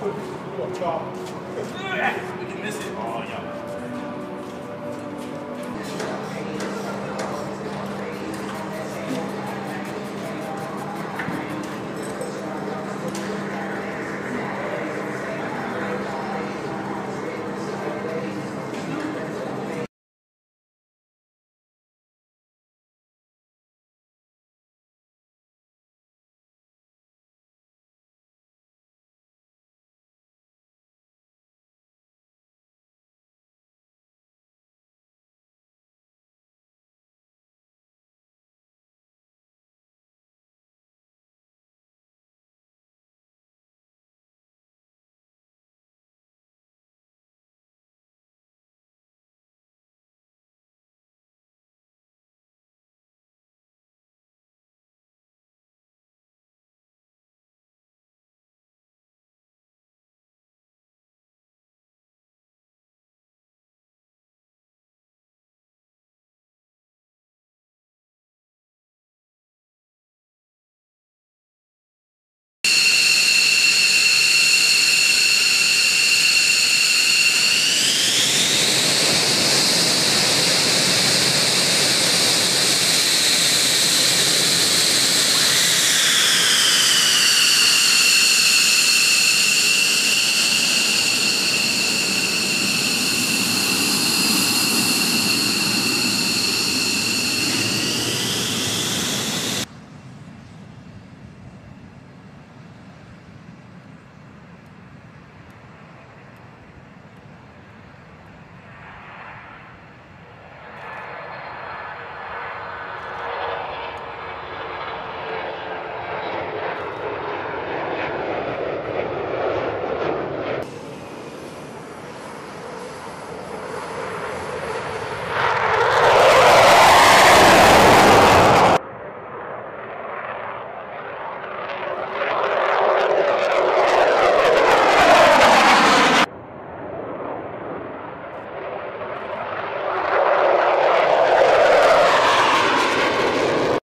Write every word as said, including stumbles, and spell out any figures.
We can miss it. Oh, yeah.